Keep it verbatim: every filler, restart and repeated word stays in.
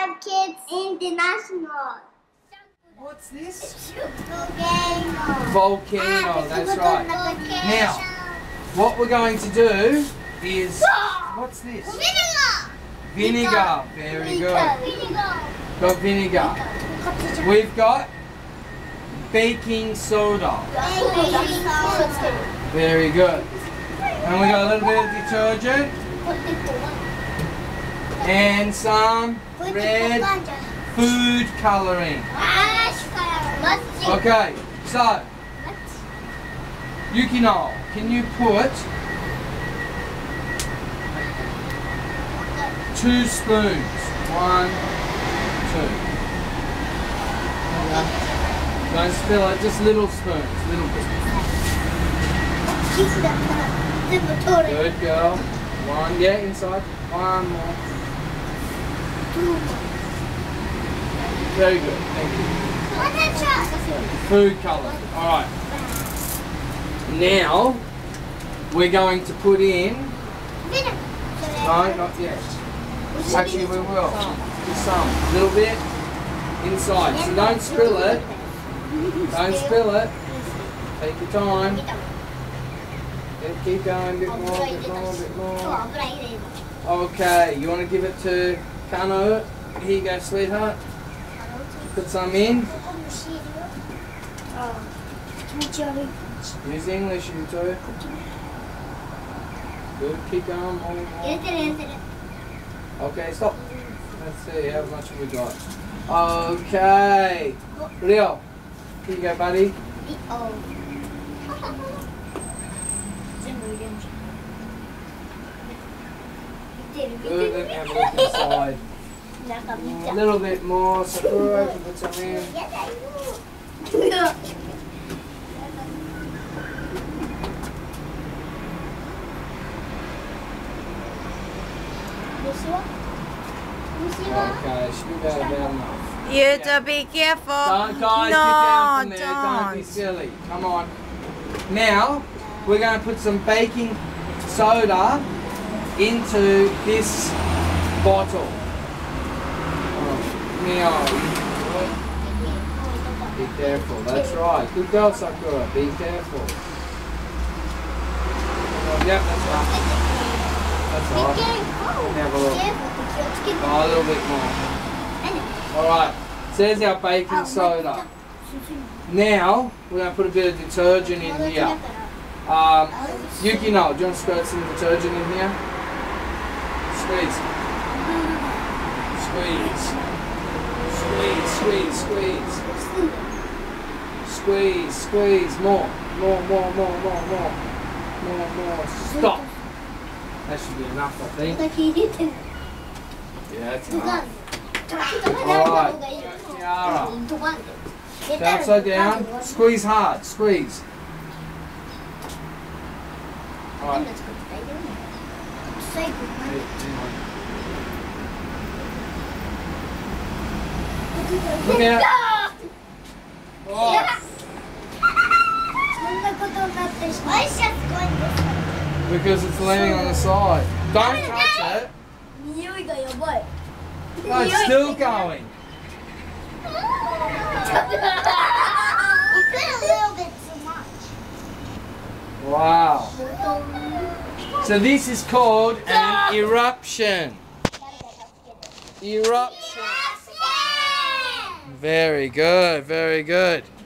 Hi five Kids International. What's this? Volcano. Volcano, that's right. Volcano. Now, what we're going to do is... What's this? Vinegar. Vinegar, very good. Got vinegar. We've got baking soda. Baking soda. Very good. And we got a little bit of detergent. And some red food colouring. Okay, so Yukino, can you put two spoons? One, two. Don't spill it, just little spoons, little bit. Good girl. One, yeah, inside. One more. Very good, thank you. Food colour. Alright. Now, we're going to put in... No, not yet. Actually, we will. Just some. A little bit inside. So don't spill it. Don't spill it. Take your time. Yeah, keep going. A bit more, a bit more, a bit more. Okay, you want to give it to... Kano, here you go, sweetheart. Put some in. Use English, you two. Good, keep going. Okay, stop. Let's see how much we got. Okay. Rio, here you go, buddy. Good, and have a look inside. A little bit more, Sakura, can put some in. Okay, should be about enough. You have to be careful. Don't guys, no, get down from there, don't. don't be silly. Come on. Now, we're going to put some baking soda into this bottle. Oh, meow. Be careful, that's right. Good girl, Sakura, be careful. Oh, yep, that's right. That's all right. Have a look. Oh, a little bit more. Alright, so there's our baking soda. Now, we're going to put a bit of detergent in here. Um, Yukino, do you want to squirt some detergent in here? Squeeze. Squeeze. Squeeze, squeeze, squeeze. Squeeze, squeeze. More, more, more, more, more, more. More, more. Stop. That should be enough, I think. Yeah, that's enough. Alright. Tiara. It's upside down. Squeeze hard. Squeeze. Alright. Look out! Oh. Yes. Because it's laying on the side. Don't touch it. Here we go, your boy. No, it's still going. You put a little bit too much. Wow. So this is called an eruption. Eruption. Very good, very good.